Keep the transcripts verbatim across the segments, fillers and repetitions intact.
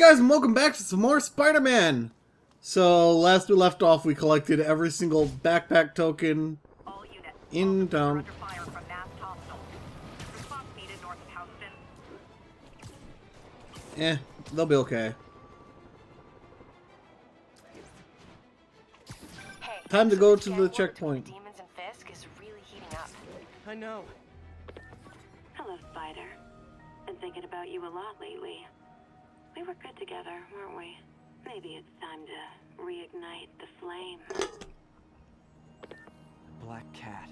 guys, and welcome back to some more Spider-Man! So, last we left off, we collected every single backpack token in town. Eh, they'll be okay. Hey, time to go to the checkpoint. Demons and Fisk is really heating up. I know. Hello, Spider. Been thinking about you a lot lately. We were good together, weren't we? Maybe it's time to reignite the flame. Black Cat.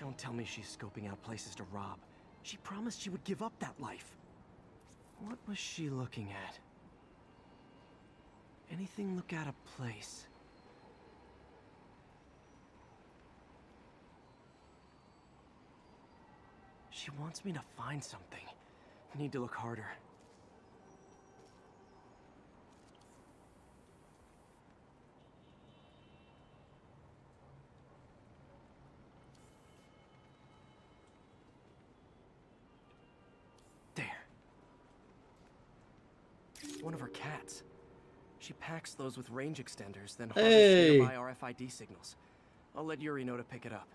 Don't tell me she's scoping out places to rob. She promised she would give up that life. What was she looking at? Anything look out of place? She wants me to find something. I need to look harder. One of her cats. She packs those with range extenders, then harvests hey. nearby R F I D signals. I'll let Yuri know to pick it up.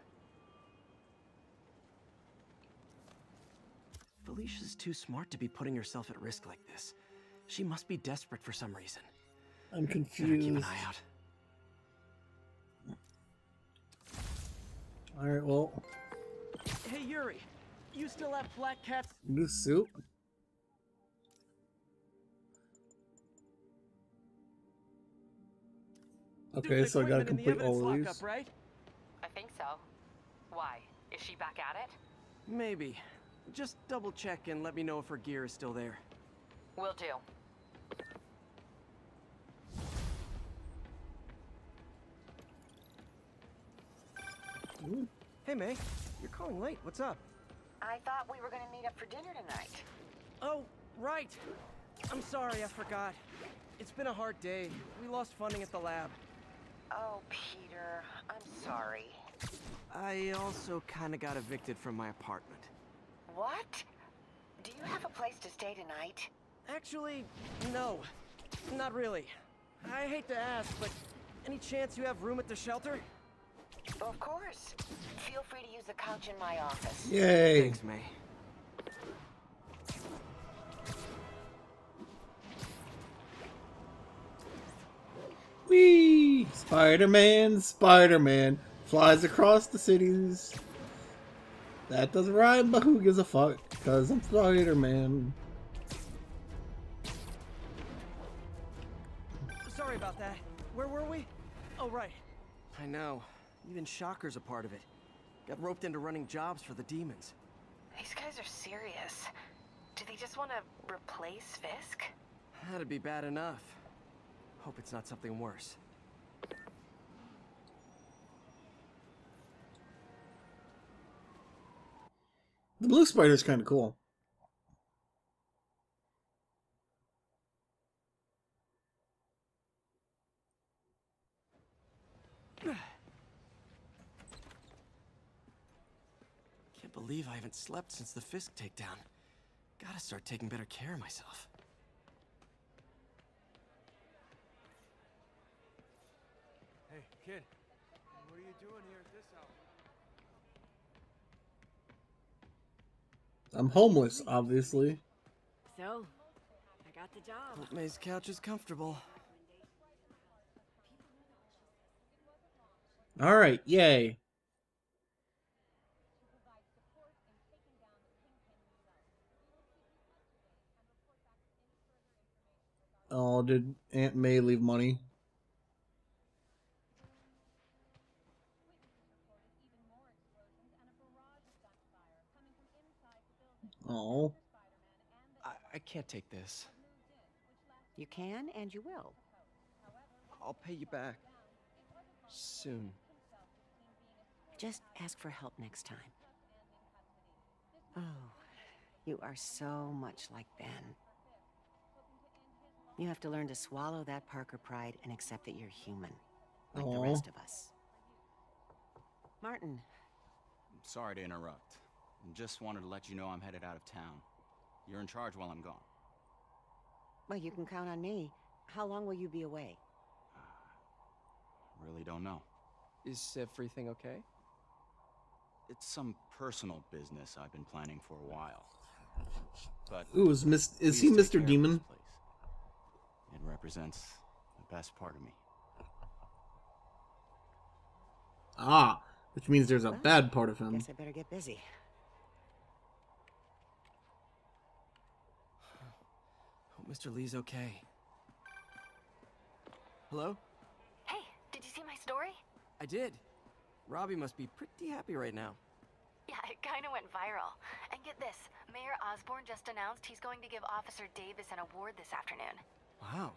Felicia's too smart to be putting herself at risk like this. She must be desperate for some reason. I'm confused. Keep an eye out. All right, well. Hey Yuri, you still have Black Cat's new suit? Okay, so I gotta complete all of these. Right? I think so. Why? Is she back at it? Maybe. Just double check and let me know if her gear is still there. Will do. Ooh. Hey May, you're calling late. What's up? I thought we were gonna meet up for dinner tonight. Oh, right. I'm sorry, I forgot. It's been a hard day. We lost funding at the lab. Oh, Peter, I'm sorry. I also kind of got evicted from my apartment. What? Do you have a place to stay tonight? Actually, no. Not really. I hate to ask, but any chance you have room at the shelter? Of course. Feel free to use the couch in my office. Yay. Thanks, May. Whee! Spider-Man, Spider-Man flies across the cities. That doesn't rhyme, but who gives a fuck? Because I'm Spider-Man. Sorry about that. Where were we? Oh, right. I know. Even Shocker's a part of it. Got roped into running jobs for the demons. These guys are serious. Do they just want to replace Fisk? That'd be bad enough. Hope it's not something worse. The blue spider's kind of cool. Can't believe I haven't slept since the Fisk takedown. Gotta start taking better care of myself. Kid, what are you doing here at this hour? I'm homeless, obviously. So, I got the job. Aunt May's couch is comfortable. All right, yay. Oh, did Aunt May leave money? Oh. I, I can't take this. You can and you will. I'll pay you back. Soon. Just ask for help next time. Oh, you are so much like Ben. You have to learn to swallow that Parker pride and accept that you're human. Like Aww. the rest of us. Martin. I'm sorry to interrupt. Just wanted to let you know I'm headed out of town. You're in charge while I'm gone. Well, you can count on me. How long will you be away? Uh, really don't know. Is everything okay? It's some personal business I've been planning for a while. But ooh, is, Miss, is he Mister Demon? It represents the best part of me. Ah, which means there's a well, bad part of him. Guess I better get busy. Hope Mister Lee's okay. Hello? Hey, did you see my story? I did. Robbie must be pretty happy right now. Yeah, it kind of went viral. And get this, Mayor Osborn just announced he's going to give Officer Davis an award this afternoon. Wow.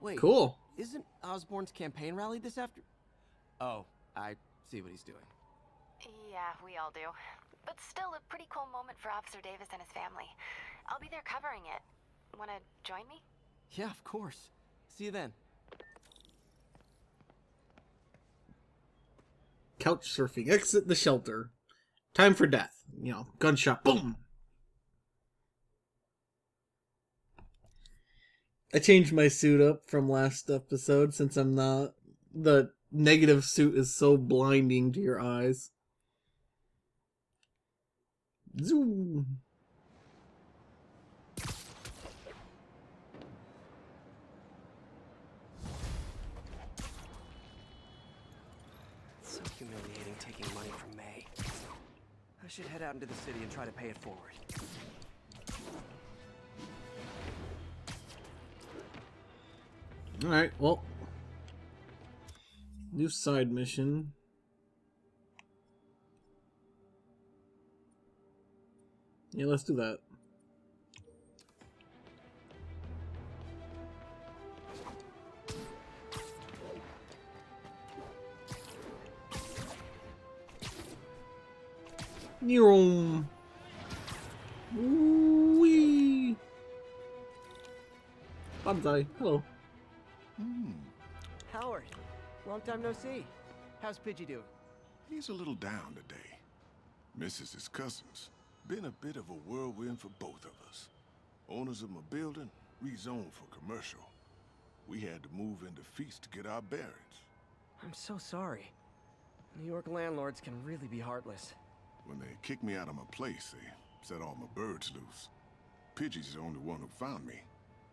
Wait. Cool. Isn't Osborn's campaign rally this after? Oh, I see what he's doing. Yeah, we all do. But still a pretty cool moment for Officer Davis and his family. I'll be there covering it. Want to join me? Yeah, of course. See you then. Couch surfing. Exit the shelter. Time for death. You know, gunshot. Boom! I changed my suit up from last episode since I'm not... The negative suit is so blinding to your eyes. Zoom! I should head out into the city and try to pay it forward. Alright, well. New side mission. Yeah, let's do that. Wee. Banzai, hello. Mm. Howard, long time no see. How's Pidgey doing? He's a little down today. Misses his cousins. Been a bit of a whirlwind for both of us. Owners of my building rezoned for commercial. We had to move into Feast to get our bearings. I'm so sorry. New York landlords can really be heartless. When they kicked me out of my place, they set all my birds loose. Pidgey's the only one who found me.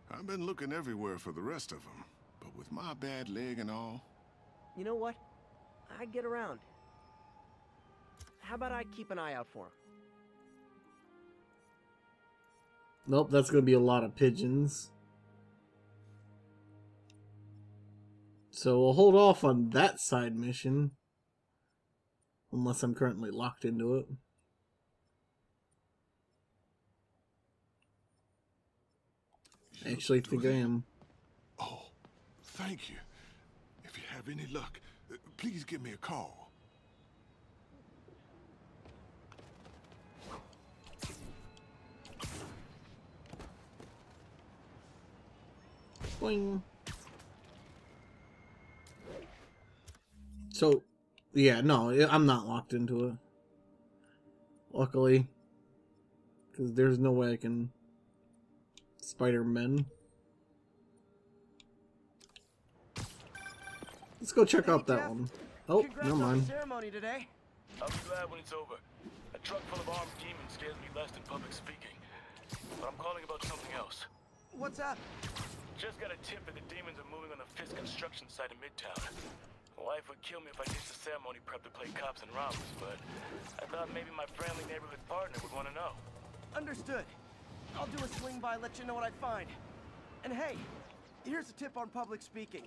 I've been looking everywhere for the rest of them, but with my bad leg and all... You know what? I get around. How about I keep an eye out for him? Nope, that's going to be a lot of pigeons. So we'll hold off on that side mission. Unless I'm currently locked into it. I actually think I am. Oh, thank you. If you have any luck, please give me a call. Boing. So... Yeah, no, I'm not locked into it. Luckily. Because there's no way I can... Spider-Man. Let's go check out that one. Oh, never mind. I'm glad when it's over. A truck full of armed demons scares me less than public speaking. But I'm calling about something else. What's up? Just got a tip that the demons are moving on the Fisk construction site in Midtown. My wife would kill me if I ditched the ceremony prep to play cops and robbers, but I thought maybe my friendly neighborhood partner would want to know. Understood. I'll do a swing by, let you know what I find. And hey, here's a tip on public speaking.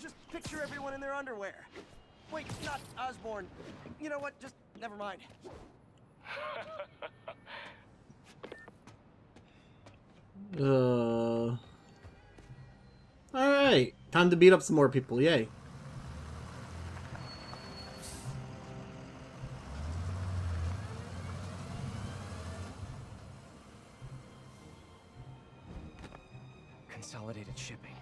Just picture everyone in their underwear. Wait, not Osborn. You know what? Just never mind. uh. Alright. Time to beat up some more people. Yay. Consolidated Shipping.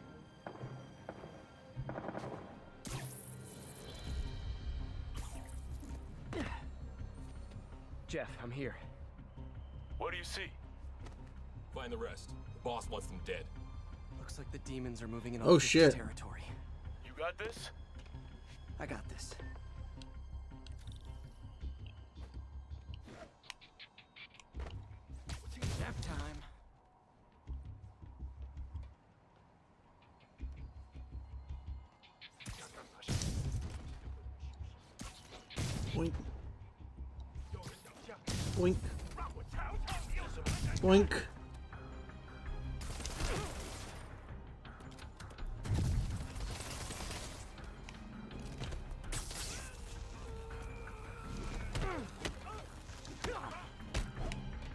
Jeff, I'm here. What do you see? Find the rest. The boss wants them dead. Looks like the demons are moving in all oh, shit. territory. You got this? I got this. It's nap time. Boink. Boink. Boink.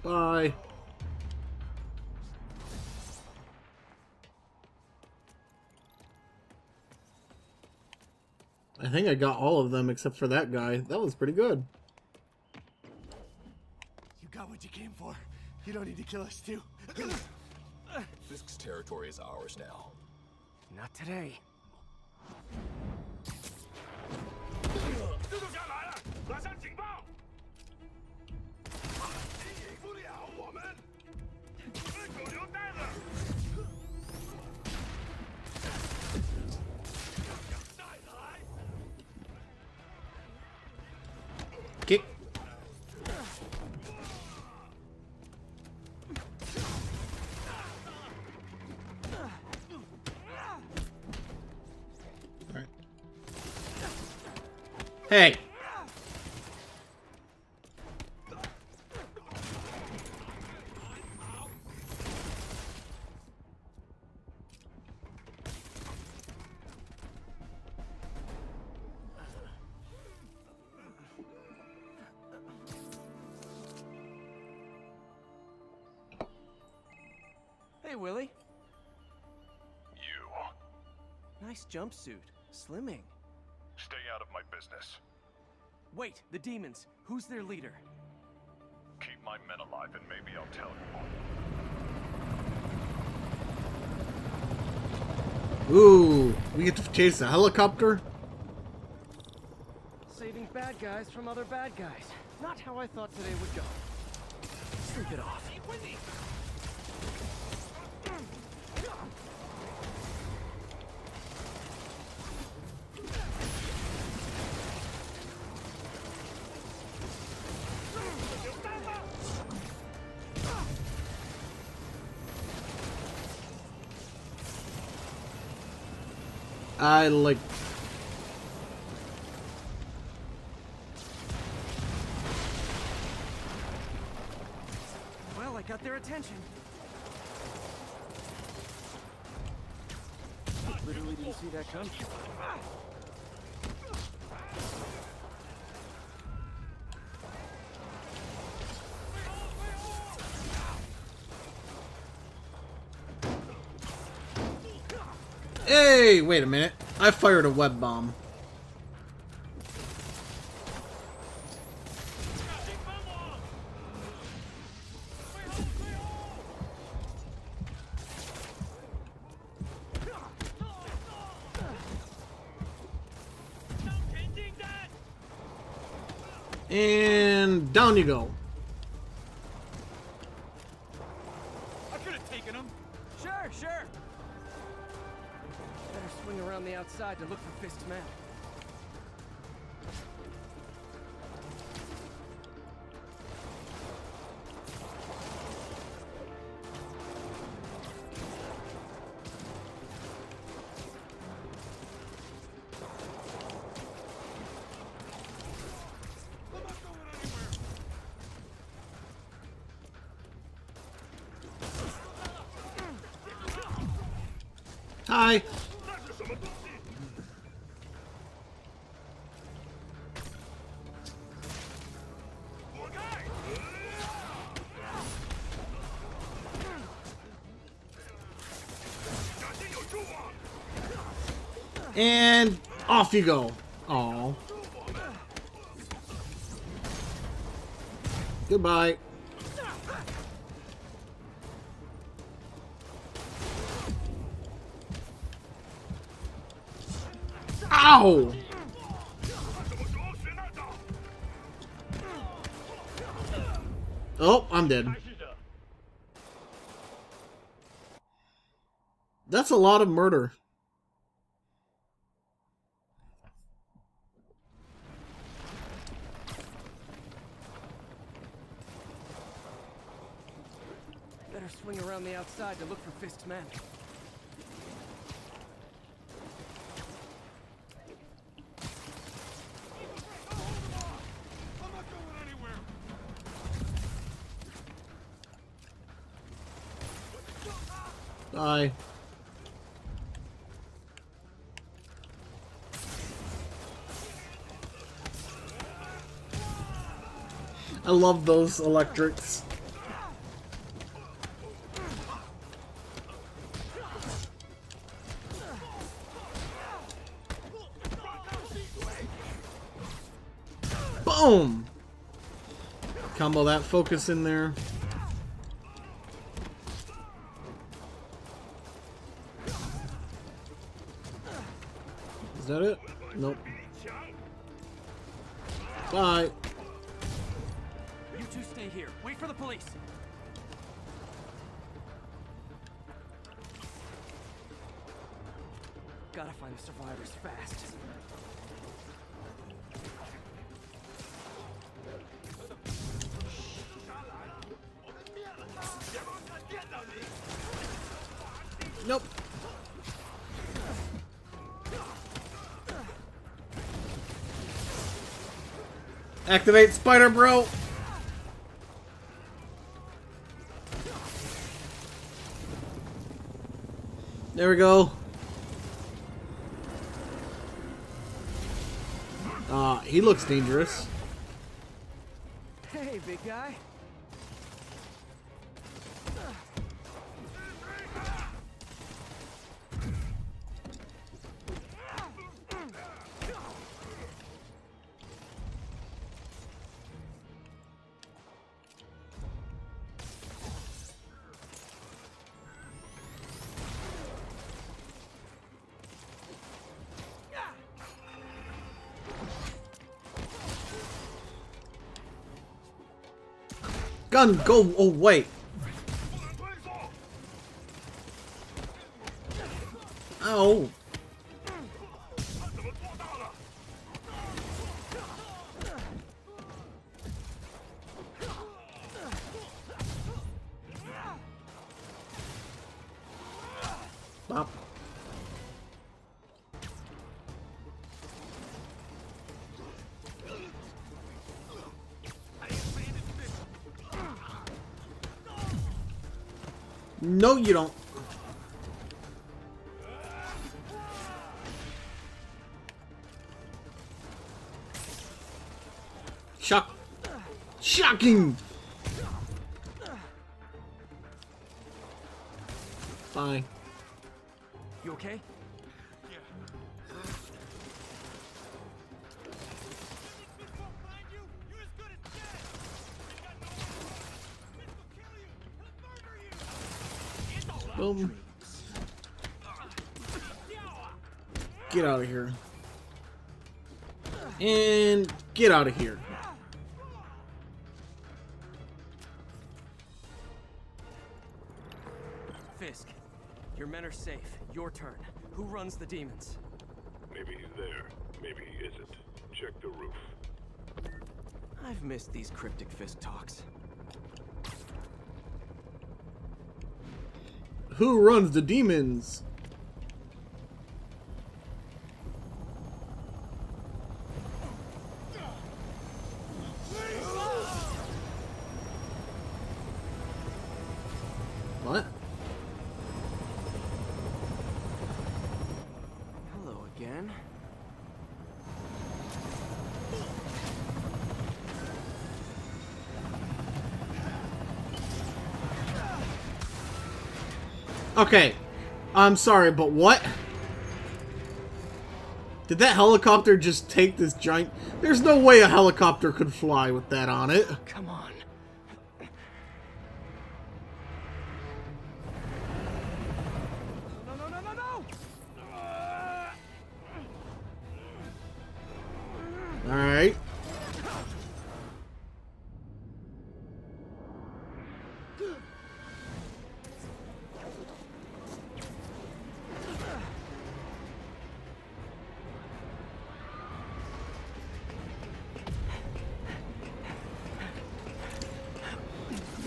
Bye. I think I got all of them except for that guy. That was pretty good. You got what you came for. You don't need to kill us too. Fisk's territory is ours now. Not today. Hey. Hey, Willie. You. Nice jumpsuit. Slimming. Stay out of my business. Wait, the demons. Who's their leader? Keep my men alive and maybe I'll tell you. Ooh, we get to chase the helicopter? Saving bad guys from other bad guys. Not how I thought today would go. Sleep it off. I like. Well, I got their attention. Literally didn't see that coming. Hey, wait a minute. I fired a web bomb. And down you go. To look for Fisk's man. Hi. And off you go. Aww. Goodbye. Ow! Oh, I'm dead. That's a lot of murder. Better swing around the outside to look for Fisk's men. Die. I love those electrics. Boom! Combo that focus in there. Is that it? Nope. Bye. You two stay here. Wait for the police. Gotta find the survivors fast. Nope. Activate Spider Bro! There we go. Ah, uh, he looks dangerous. Hey, big guy. Gun, go away! Ow! Stop. No, you don't. Shock. Shocking. Bye. You okay? Yeah. Boom. Get out of here. And get out of here. Fisk, your men are safe. Your turn. Who runs the demons? Maybe he's there. Maybe he isn't. Check the roof. I've missed these cryptic Fisk talks. Who runs the demons? What? Hello again. Okay, I'm sorry, but what? Did that helicopter just take this giant? There's no way a helicopter could fly with that on it. Come on. No, no, no, no, no, no! All right.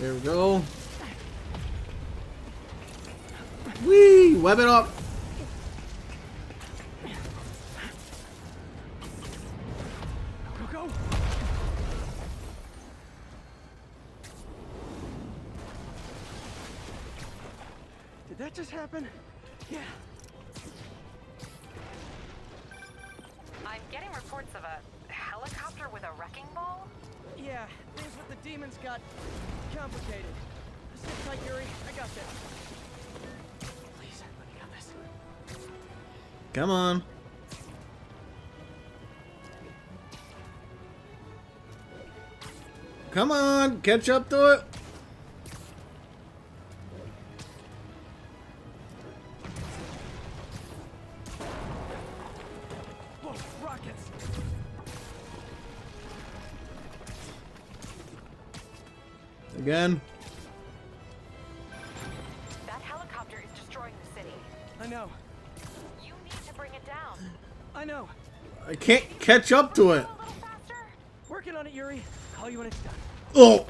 There we go. Whee! Web it up! Did that just happen? Yeah. I'm getting reports of a helicopter with a wrecking ball. Yeah, things with the demons got complicated. Sit tight, Yuri. I got this. Please, let me have this. Come on. Come on, catch up to it. Again. That helicopter is destroying the city. I know. You need to bring it down. I know. I can't catch up to it. Working on it, Yuri. Call you when it's done. Oh.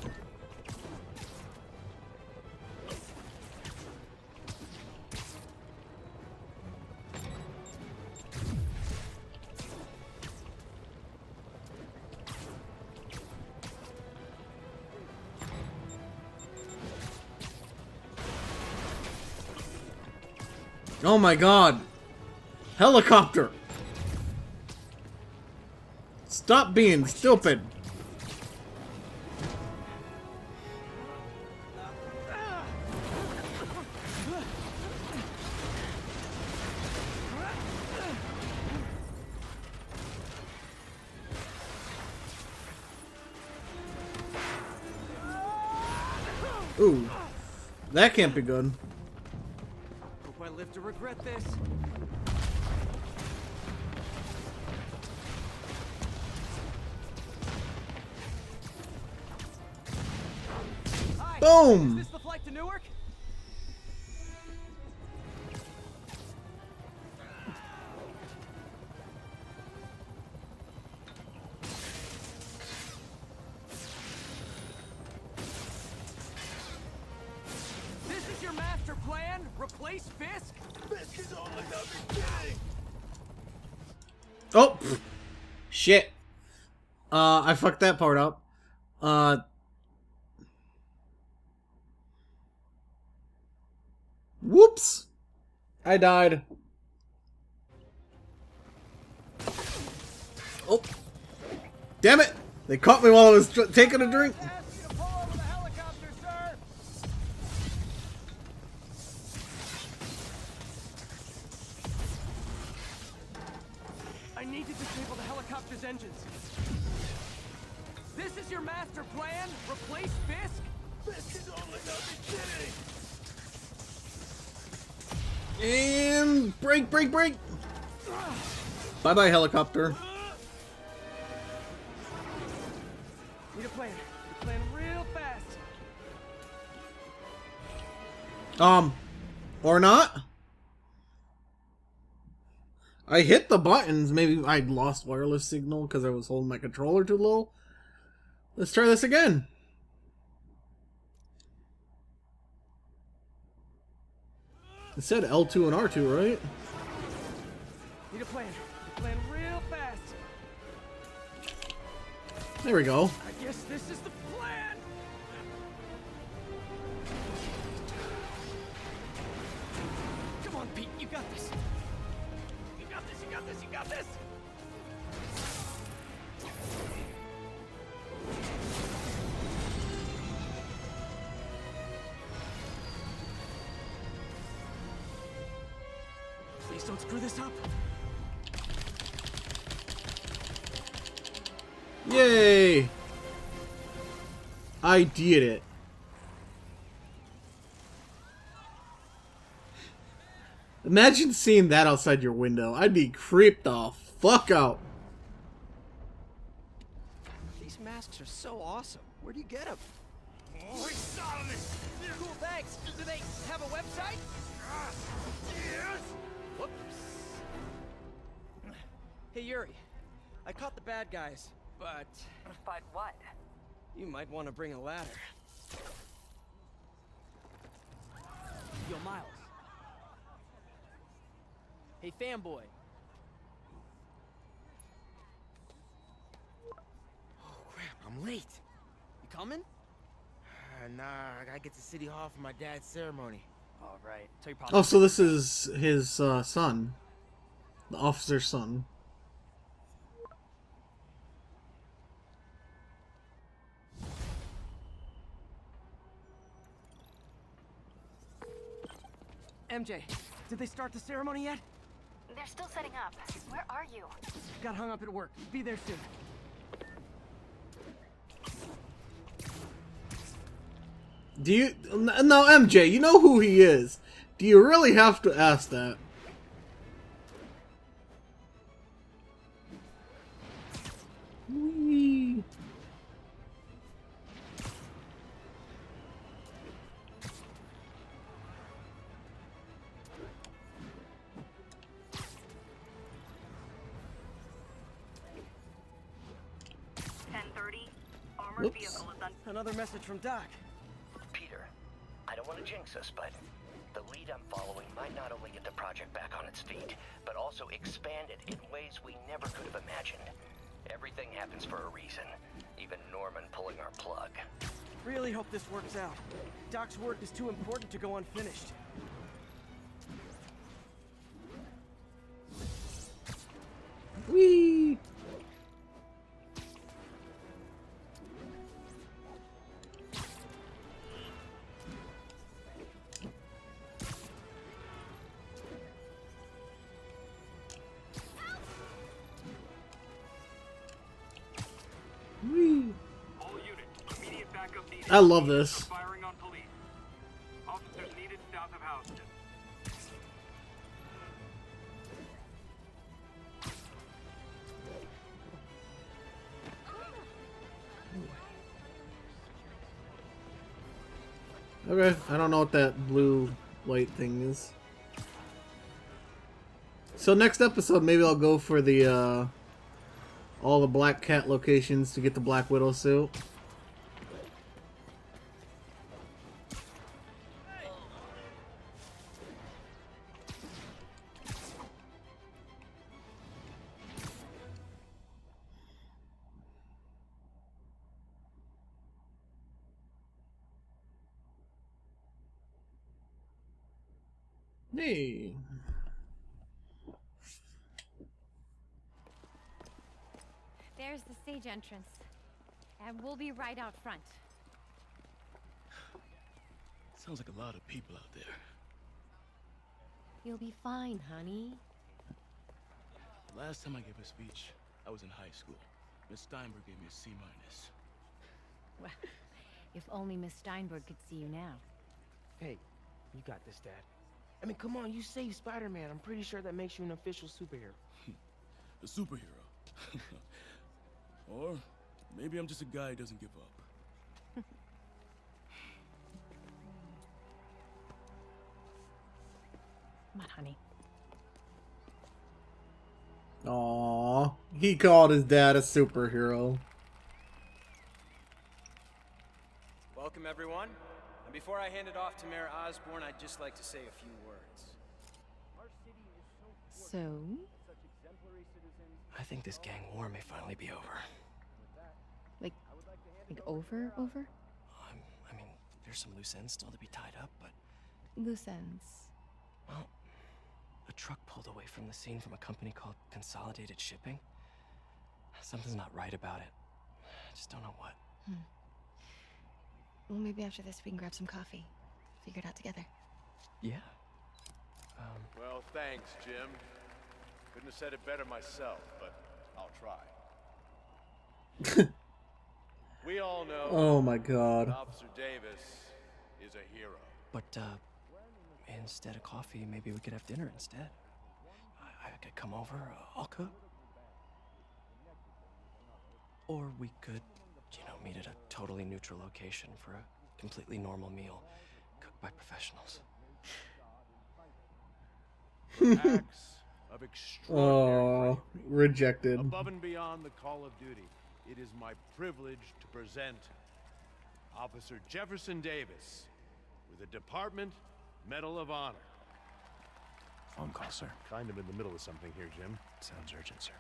Oh my god. Helicopter. Stop being stupid. Ooh. That can't be good. To regret this. Hi. Boom. Is this the flight to Newark? This is your master plan? Replace Fisk? Fisk is only the beginning. Oh pff. Shit. Uh I fucked that part up. Uh Whoops. I died. Oh. Damn it. They caught me while I was taking a drink. Engines. This is your master plan? Replace Fisk? Fisk is only the beginning. And break, break, break. Bye bye, helicopter. Need a plan. Need a plan real fast. Um, or not? I hit the buttons. Maybe I lost wireless signal because I was holding my controller too low. Let's try this again. It said L two and R two, right? Need a plan. Need a plan real fast. There we go. I guess this is the plan. Come on, Pete. You got this. You got this, you got this! Please don't screw this up! Yay! I did it. Imagine seeing that outside your window. I'd be creeped the fuck out. These masks are so awesome. Where do you get them? Oh, it's cool, thanks. Do they have a website? Uh, yes. Whoops. Hey, Yuri. I caught the bad guys, but... But what? You might want to bring a ladder. Yo, Miles. Hey, fanboy. Oh, crap, I'm late. You coming? Uh, nah, I gotta get to City Hall for my dad's ceremony. All right. Tell your papa. Oh, so this is his uh, son. The officer's son. M J, did they start the ceremony yet? They're still setting up. Where are you? Got hung up at work. Be there soon. Do you... Now, M J, you know who he is. Do you really have to ask that? Whee. Oops. Another message from Doc. Peter, I don't want to jinx us, but the lead I'm following might not only get the project back on its feet, but also expand it in ways we never could have imagined. Everything happens for a reason, even Norman pulling our plug. Really hope this works out. Doc's work is too important to go unfinished. Whee! I love this. Okay, I don't know what that blue light thing is. So next episode, maybe I'll go for the uh, all the Black Cat locations to get the Black Widow suit. Hey. There's the stage entrance, and we'll be right out front. Sounds like a lot of people out there. You'll be fine, honey. The last time I gave a speech, I was in high school. Miss Steinberg gave me a C minus. Well, if only Miss Steinberg could see you now. Hey, you got this, Dad. I mean, come on, you saved Spider-Man. I'm pretty sure that makes you an official superhero. A superhero? Or maybe I'm just a guy who doesn't give up. Come on, honey. Aww, he called his dad a superhero. Welcome, everyone. And before I hand it off to Mayor Osborn, I'd just like to say a few words. So? I think this gang war may finally be over. Like, like over, over? I'm, I mean, there's some loose ends still to be tied up, but... Loose ends? Well, a truck pulled away from the scene from a company called Consolidated Shipping. Something's not right about it. I just don't know what. Hmm. Well, maybe after this we can grab some coffee. Figure it out together. Yeah. Um. Well, thanks, Jim. Couldn't have said it better myself, but I'll try. We all know... Oh, my God. Officer Davis is a hero. But, uh, instead of coffee, maybe we could have dinner instead. I, I could come over. Uh, I'll cook. Or we could... You know, meet at a totally neutral location for a completely normal meal, cooked by professionals. Acts of extraordinary oh, rejected. Above and beyond the call of duty, it is my privilege to present Officer Jefferson Davis with a Department Medal of Honor. Phone call, sir. Kind of in the middle of something here, Jim. Sounds urgent, sir.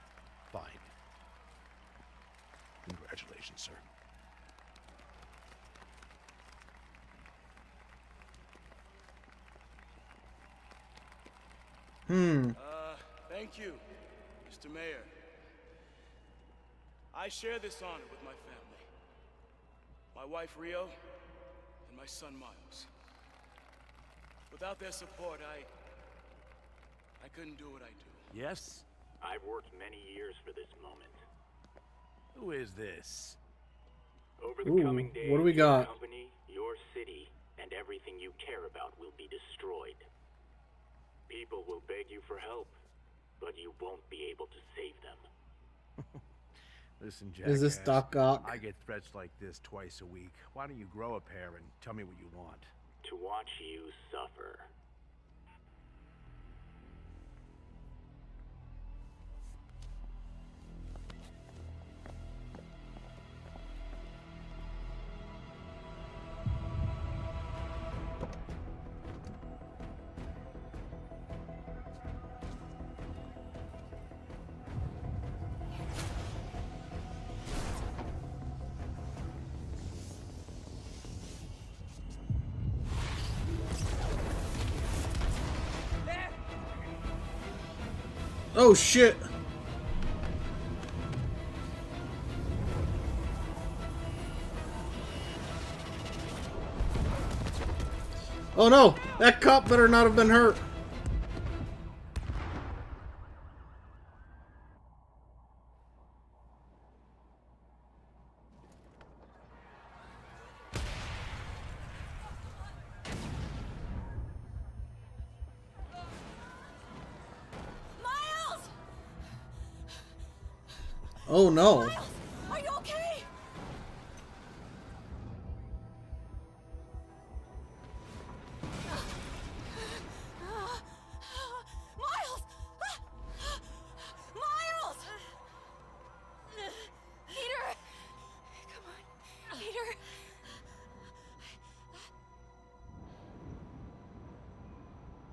Fine. Congratulations, sir. Hmm. Uh, thank you, Mister Mayor. I share this honor with my family. My wife, Rio, and my son, Miles. Without their support, I... I couldn't do what I do. Yes? I've worked many years for this moment. Who is this? Over the Ooh, coming days, what do we got? Your company, your city, and everything you care about will be destroyed. People will beg you for help, but you won't be able to save them. Listen, Jack. Is this Doc Ock? I get threats like this twice a week. Why don't you grow a pair and tell me what you want? To watch you suffer. Oh shit. Oh no, that cop better not have been hurt. Oh no. Miles, are you okay? Miles! Miles! Peter! Come on, Peter.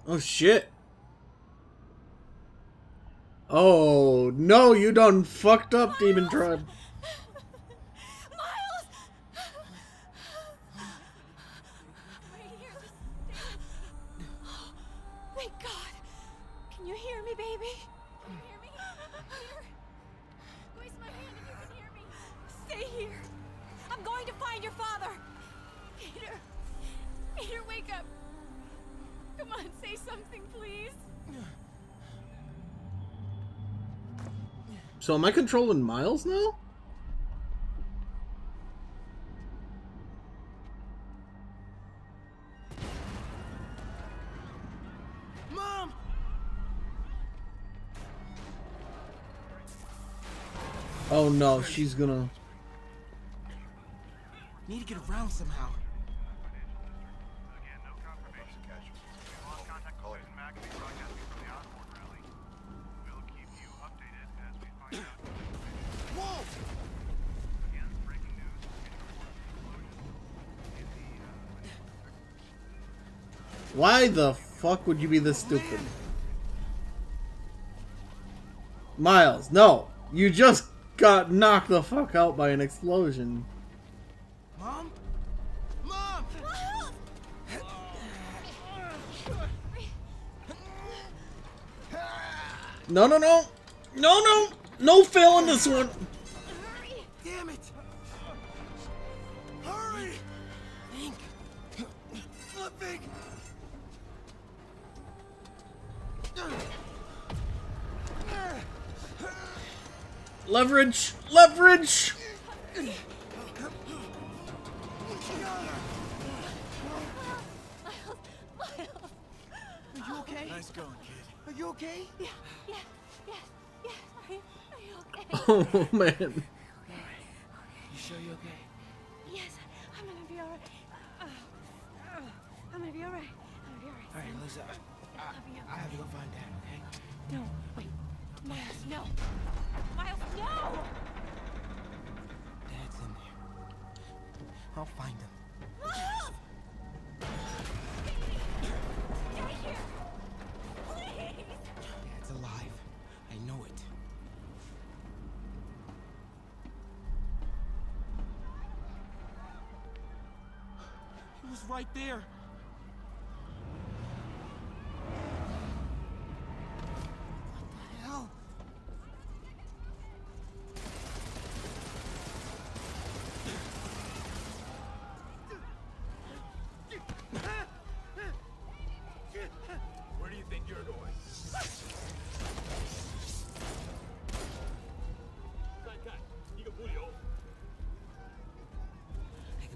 Oh shit. Oh no, you done fucked up, Miles. Demon Tribe. Miles! Right here, this oh, thank God. Can you hear me, baby? Can you hear me? Peter? Squeeze my hand if you can hear me. Stay here. I'm going to find your father. Peter. Peter, wake up. Come on, say something, please. So am I controlling Miles now? Mom! Oh no, she's gonna... Need to get around somehow. Why the fuck would you be this stupid? Miles, no! You just got knocked the fuck out by an explosion. Mom? Mom! No, no, no! No, no! No fail in this one! Leverage! Leverage! Are you okay? Nice going, kid. Are you okay? Yeah, yeah, yeah, yeah. Are you, are you okay? Oh, man. Okay. You sure you're okay? Yes, I'm gonna be alright. Uh, uh, I'm gonna be alright. I'm gonna be alright. Alright, Lisa. I, I, I have to go find Dad, okay? No, wait. Miles, no. Miles, no! Dad's in there. I'll find him. Miles! was right there.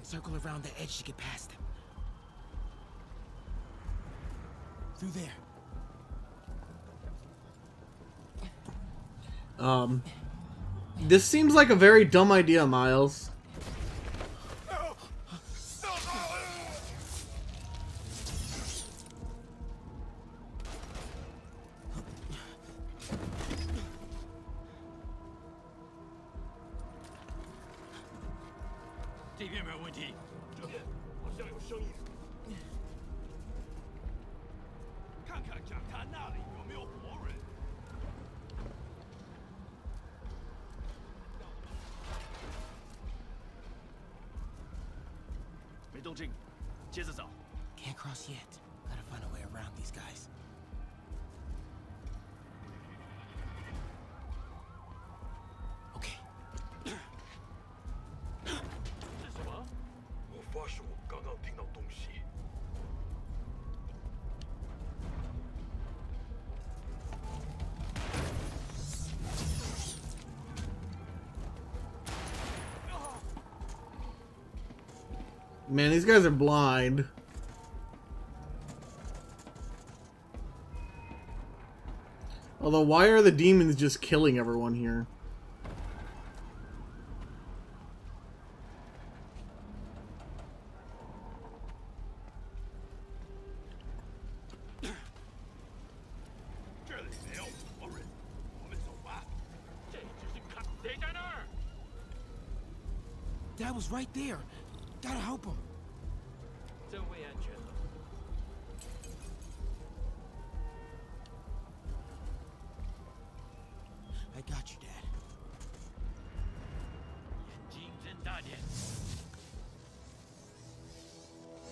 Circle around the edge to get past him. Through there. Um, this seems like a very dumb idea, Miles. Can't cross yet. Gotta find a way around these guys. Okay. Man, these guys are blind. Although, why are the demons just killing everyone here? That was right there. Gotta help him. I got you,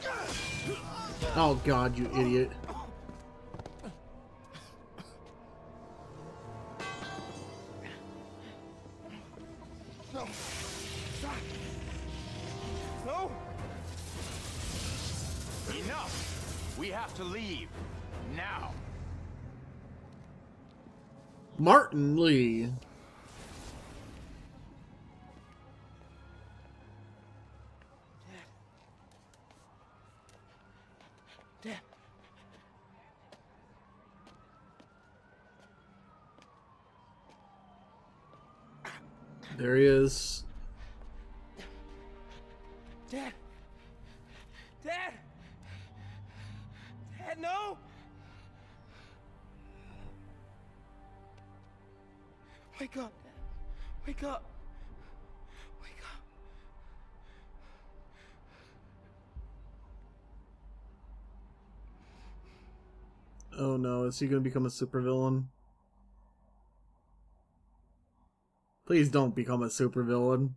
Dad. Oh God, you idiot. Martin Li. Dad. Dad. There he is. Dad. Dad. Dad, no. Wake up, Dad. Wake up. Wake up. Oh no, is he gonna become a supervillain? Please don't become a supervillain.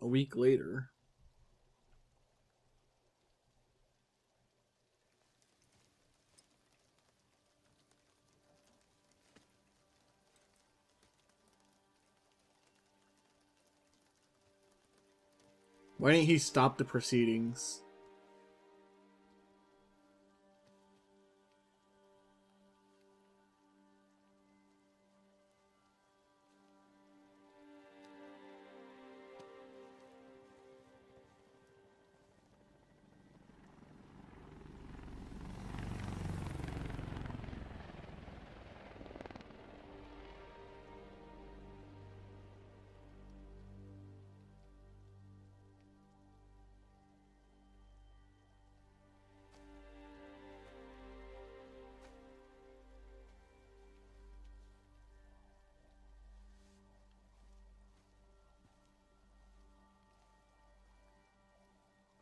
A week later. Why didn't he stop the proceedings?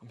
I'm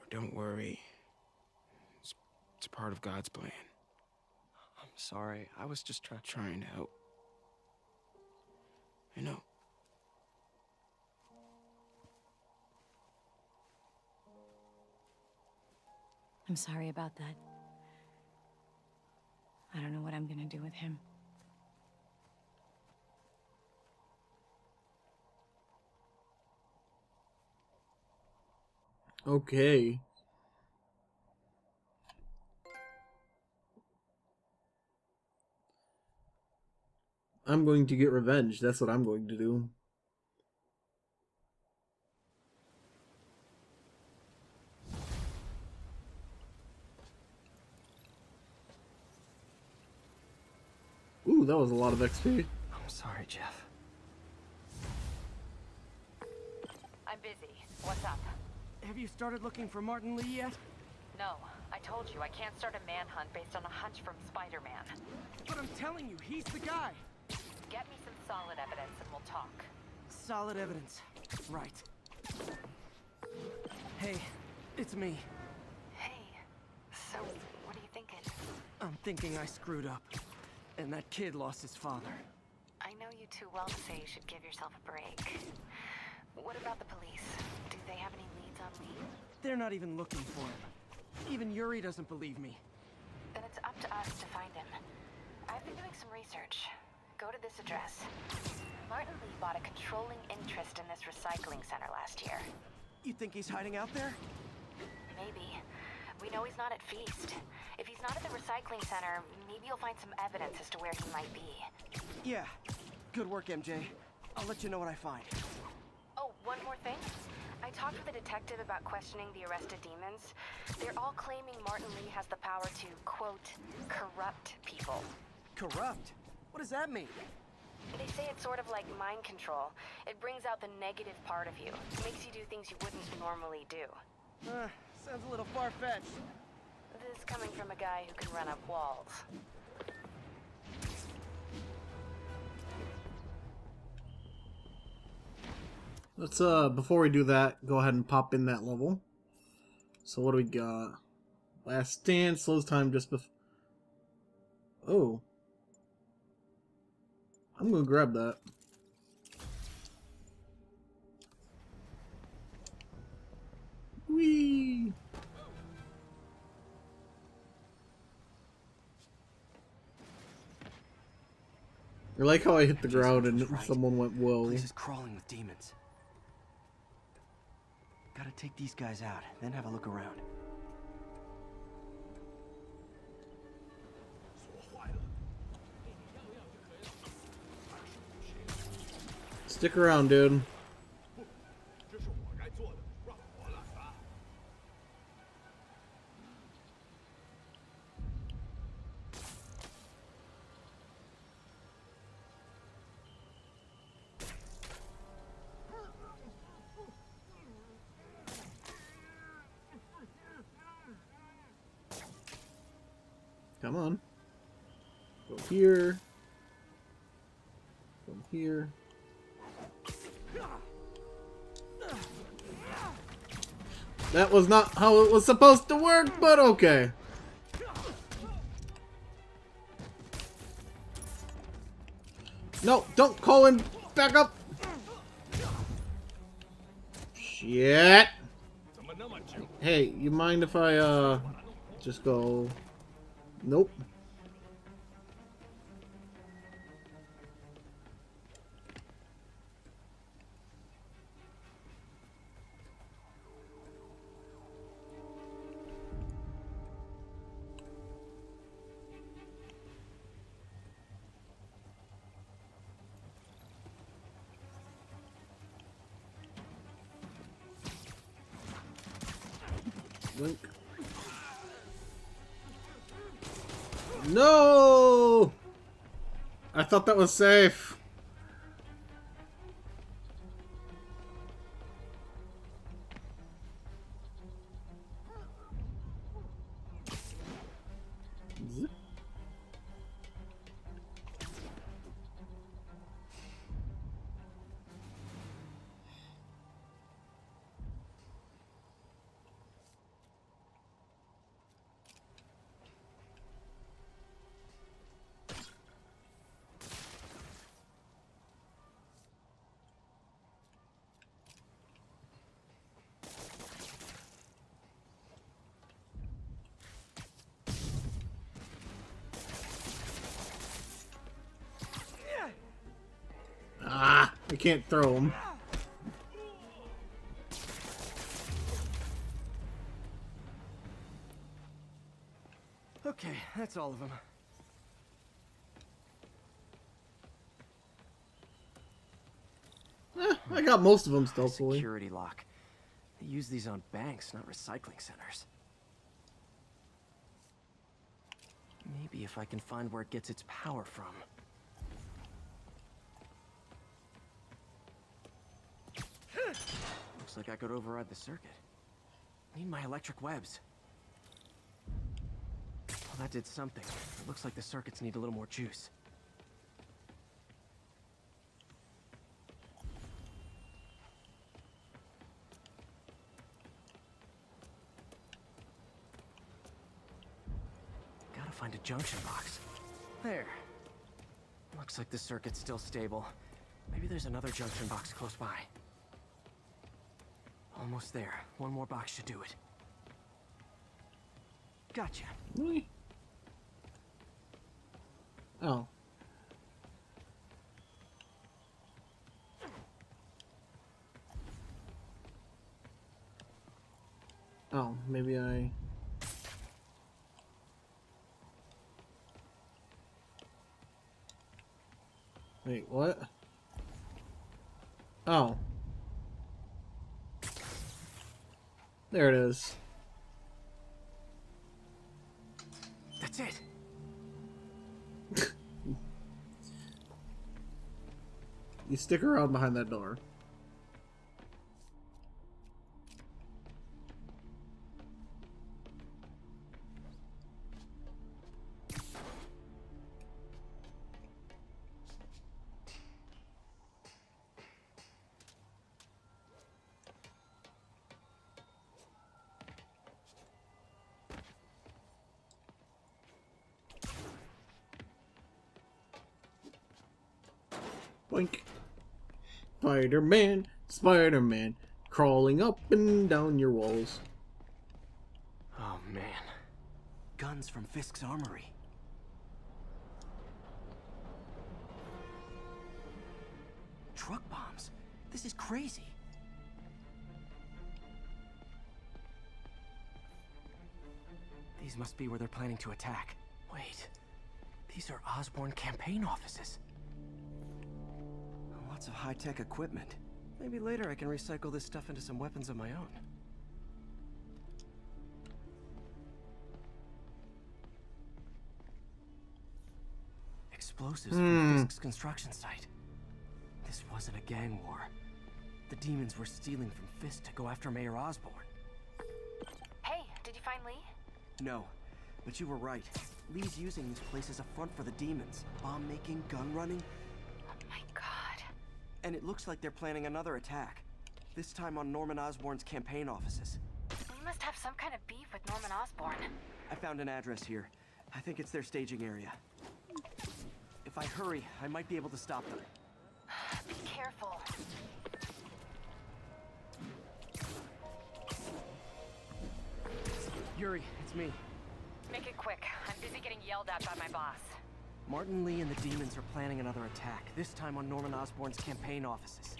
Or don't worry. It's, it's part of God's plan. I'm sorry. I was just try trying to help. I know. I'm sorry about that. I don't know what I'm gonna do with him. Okay. I'm going to get revenge. That's what I'm going to do. Ooh, that was a lot of X P. I'm sorry, Jeff. I'm busy. What's up? Have you started looking for Martin Li yet? No. I told you I can't start a manhunt based on a hunch from Spider-Man. But I'm telling you, he's the guy. Get me some solid evidence and we'll talk. Solid evidence. Right. Hey, it's me. Hey. So, what are you thinking? I'm thinking I screwed up. And that kid lost his father. I know you too well to say you should give yourself a break. What about the police? Do they have any leads on me? They're not even looking for him. Even Yuri doesn't believe me. Then it's up to us to find him. I've been doing some research. Go to this address. Martin Li bought a controlling interest in this recycling center last year. You think he's hiding out there? Maybe. We know he's not at Feast. If he's not at the recycling center, maybe you'll find some evidence as to where he might be. Yeah. Good work, M J. I'll let you know what I find. Oh, one more thing. I talked with a detective about questioning the arrested demons. They're all claiming Martin Li has the power to, quote, corrupt people. Corrupt? What does that mean? They say it's sort of like mind control. It brings out the negative part of you. It makes you do things you wouldn't normally do. Uh, sounds a little far-fetched. This is coming from a guy who can run up walls. Let's, uh, before we do that, go ahead and pop in that level. So what do we got? Last stand, slows time just before... Oh. I'm gonna grab that. Whee! I like how I hit the ground and right. Someone went, whoa. This is crawling with demons. Gotta take these guys out, then have a look around. Stick around, dude. Come on. Go here. Go here. That was not how it was supposed to work, but okay. No, don't call him back up. Shit. Hey, you mind if I, uh, just go... Nope. Link. No! I thought that was safe. I can't throw him. Okay, that's all of them. Eh, I got most of them still. Security lock. They use these on banks, not recycling centers. Maybe if I can find where it gets its power from. Looks like I could override the circuit. Need my electric webs. Well, that did something. It looks like the circuits need a little more juice. Find a junction box. There. Looks like the circuit's still stable. Maybe there's another junction box close by. Almost there. One more box should do it. Gotcha. Really? Oh. Oh, maybe I... Wait, what? Oh. There it is. That's it. You stick around behind that door. Spider-Man, Spider-Man, crawling up and down your walls. Oh man. Guns from Fisk's armory. Truck bombs. This is crazy. These must be where they're planning to attack. Wait. These are Osborn campaign offices. Lots of high-tech equipment. Maybe later I can recycle this stuff into some weapons of my own. Explosives mm. from Fisk's construction site. This wasn't a gang war. The demons were stealing from Fisk to go after Mayor Osborn. Hey, did you find Li? No, but you were right. Lee's using this place as a front for the demons. Bomb-making, gun-running. And it looks like they're planning another attack. This time on Norman Osborn's campaign offices. We must have some kind of beef with Norman Osborn. I found an address here. I think it's their staging area. If I hurry, I might be able to stop them. Be careful. Yuri, it's me. Make it quick. I'm busy getting yelled at by my boss. Martin Li and the demons are planning another attack, this time on Norman Osborn's campaign offices.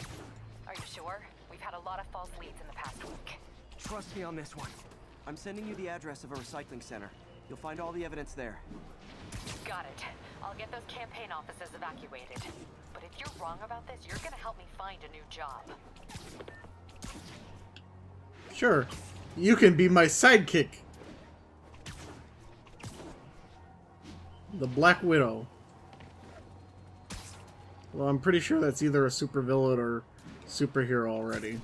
Are you sure? We've had a lot of false leads in the past week. Trust me on this one. I'm sending you the address of a recycling center. You'll find all the evidence there. Got it. I'll get those campaign offices evacuated. But if you're wrong about this, you're gonna help me find a new job. Sure. You can be my sidekick. The Black Widow. Well, I'm pretty sure that's either a supervillain or superhero already.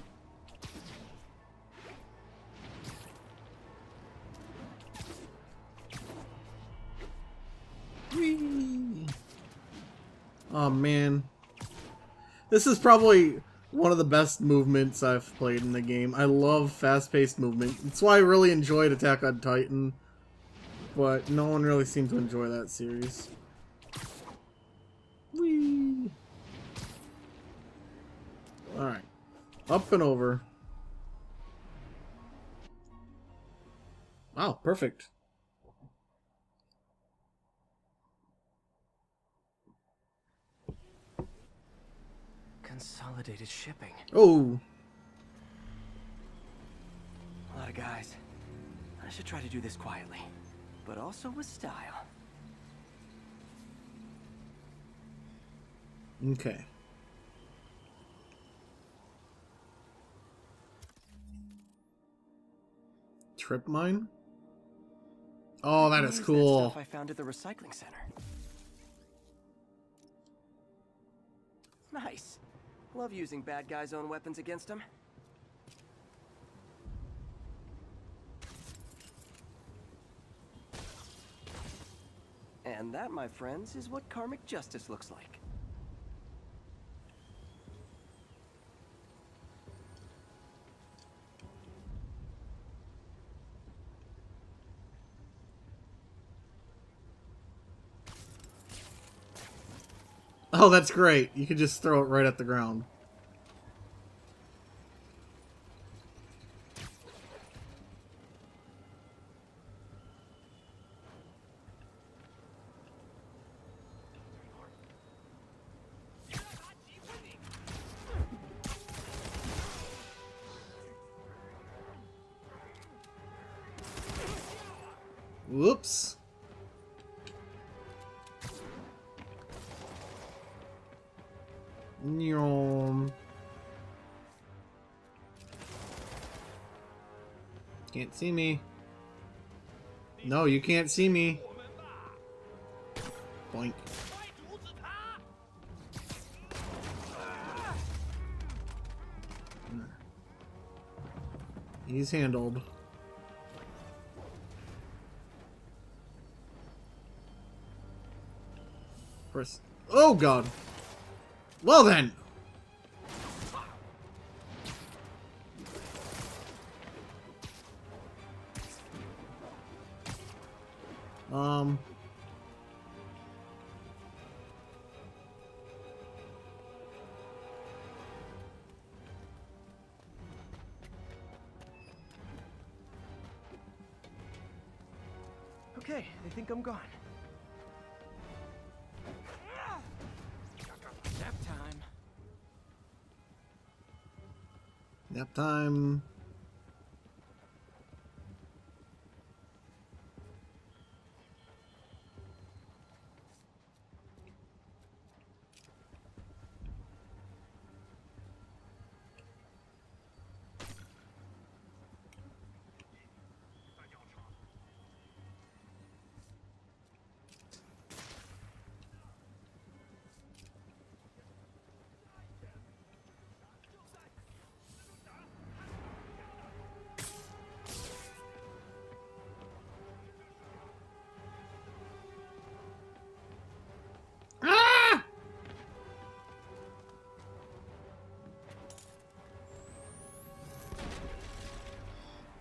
Whee! Oh man. This is probably one of the best movements I've played in the game. I love fast-paced movement. That's why I really enjoyed Attack on Titan. But no one really seemed to enjoy that series. Whee! Alright. Up and over. Wow, perfect. Consolidated Shipping. Oh. A lot of guys. I should try to do this quietly, but also with style. Okay. Trip mine? Oh, that is cool. That stuff I found at the recycling center. Nice. Love using bad guys' own weapons against them. And that, my friends, is what karmic justice looks like. Oh, that's great. You can just throw it right at the ground. Whoops. Can't see me. No, you can't see me. Boink. He's handled. Press. Oh God. Well then. Um. Okay, I think I'm gone. Nap time. Nap time.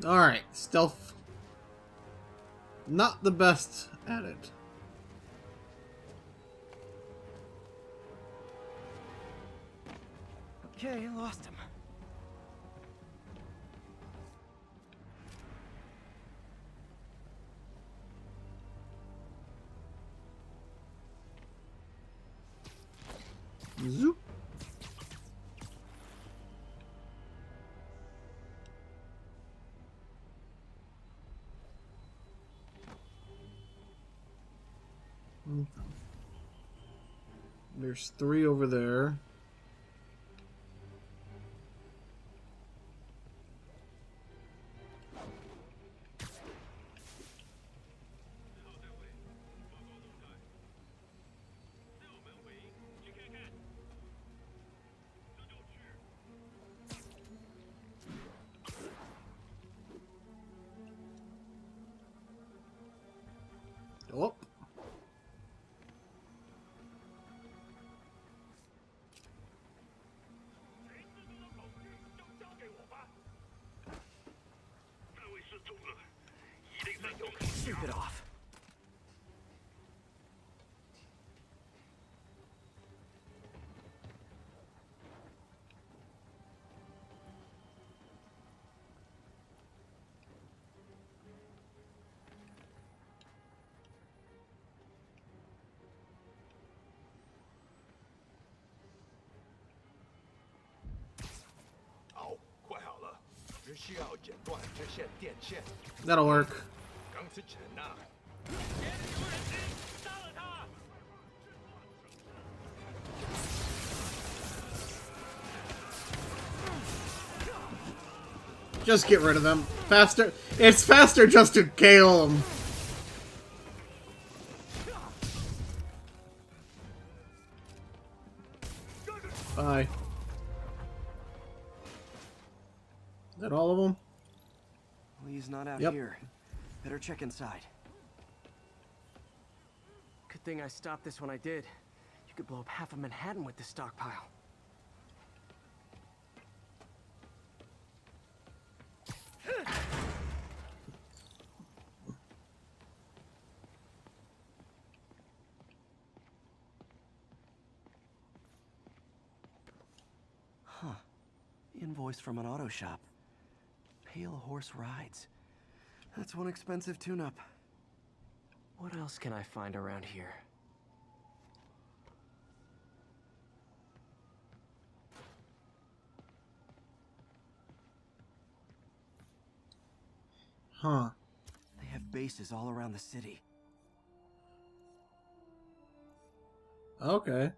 Alright, stealth. Not the best at it. Okay, lost him. Zoop. There's three over there. Oh. Strip it off. That'll work. Just get rid of them. Faster. It's faster just to kill them. Bye. Is that all of them? Lee's not out yep. here. Better check inside. Good thing I stopped this when I did. You could blow up half of Manhattan with this stockpile. Huh. Invoice from an auto shop. Pale Horse Rides. That's one expensive tune-up. What else can I find around here? Huh. They have bases all around the city. Okay.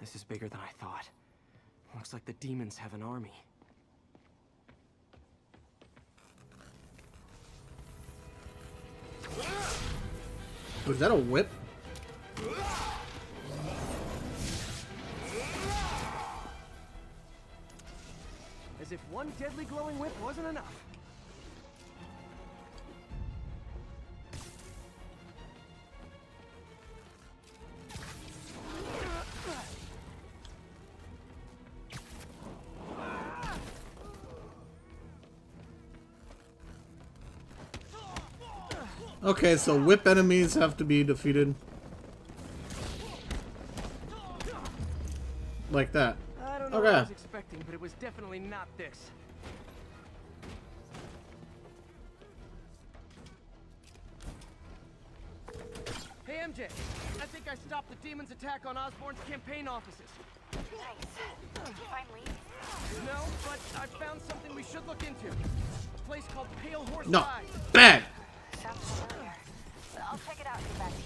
This is bigger than I thought. Looks like the demons have an army. Was that a whip? As if one deadly glowing whip wasn't enough. Okay, so whip enemies have to be defeated. Like that. I don't know okay. what I was expecting, but it was definitely not this. Hey M J, I think I stopped the demon's attack on Osborn's campaign offices. Nice. Did you find Lee? No, but I found something we should look into. A place called Pale Horse No. Lies. Bang! Sounds familiar. I'll check it out and get back to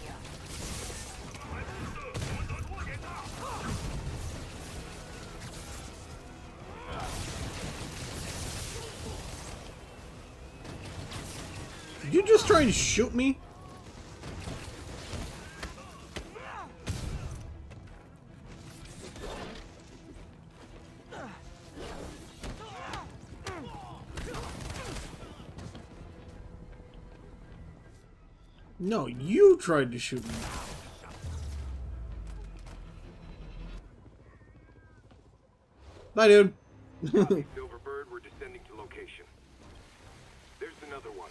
you. Did you just try and shoot me? No, you tried to shoot me. Bye, dude. Copy, Silverbird, we're descending to location. There's another one.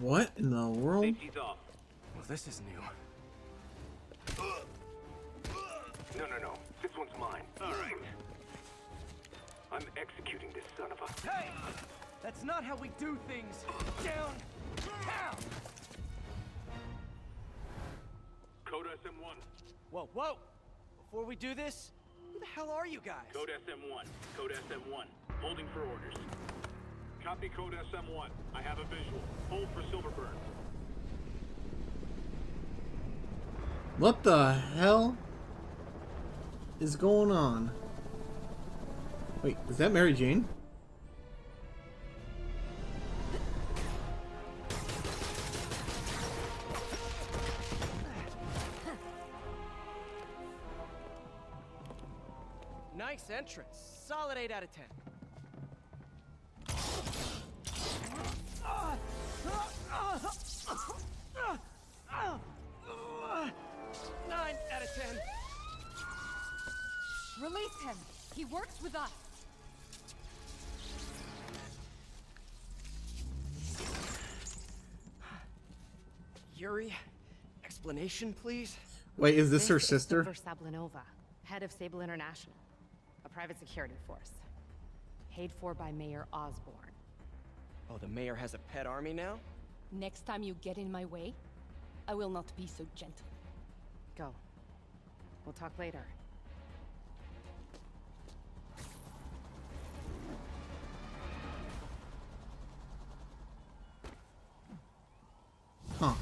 What in the world? Well, this is new. No, no, no. This one's mine. All right. I'm executing this son of a... Hey! That's not how we do things. Down! Down! Code S M one. Whoa, whoa! Before we do this, who the hell are you guys? Code S M one. Code S M one. Holding for orders. Copy Code S M one. I have a visual. Hold for Silverbird. What the hell is going on? Wait, is that Mary Jane? Nice entrance. Solid eight out of ten. nine out of ten. Release him. He works with us. Yuri, explanation, please. Wait, is this, this her sister? Silver Sablinova, head of Sable International. A private security force. Paid for by Mayor Osborn. Oh, the mayor has a pet army now? Next time you get in my way, I will not be so gentle. Go. We'll talk later. Huh.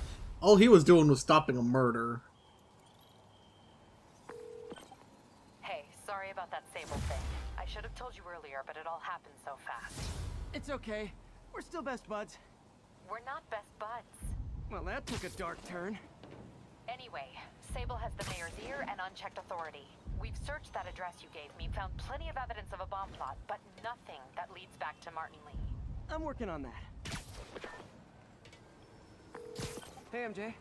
All he was doing was stopping a murder. Hey, sorry about that Sable thing. I should have told you earlier, but it all happened so fast. It's okay. We're still best buds. We're not best buds. Well, that took a dark turn. Anyway, Sable has the mayor's ear and unchecked authority. We've searched that address you gave me, found plenty of evidence of a bomb plot, but nothing that leads back to Martin Li. I'm working on that. Hey, M J.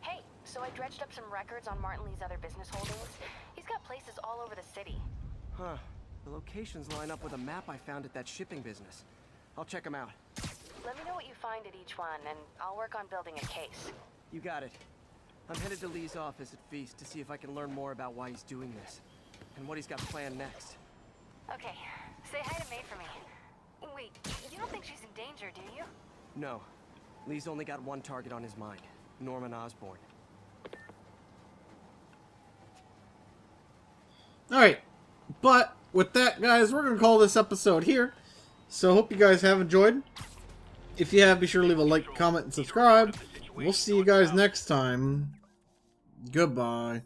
Hey, so I dredged up some records on Martin Lee's other business holdings. He's got places all over the city. Huh. The locations line up with a map I found at that shipping business. I'll check them out. Let me know what you find at each one, and I'll work on building a case. You got it. I'm headed to Lee's office at Feast to see if I can learn more about why he's doing this, and what he's got planned next. Okay, say hi to May for me. Wait, you don't think she's in danger, do you? No. Lee's only got one target on his mind, Norman Osborn. Alright, but with that, guys, we're going to call this episode here. So hope you guys have enjoyed. If you have, be sure to leave a like, comment, and subscribe. We'll see you guys next time. Goodbye.